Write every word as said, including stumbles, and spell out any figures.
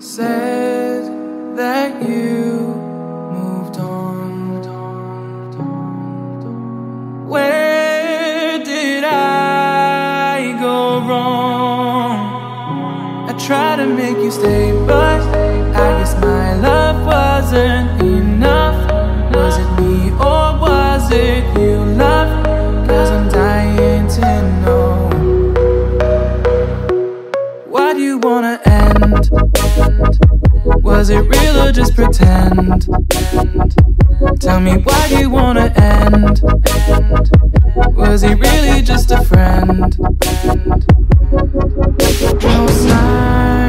said that you moved on. Where did I go wrong? I tried to make you stay, but I guess my love wasn't enough. Was it me or was it you, love? 'Cause I'm dying to know. Why do you wanna end? Was it real or just pretend? Tell me why you wanna end. Was he really just a friend? No sign.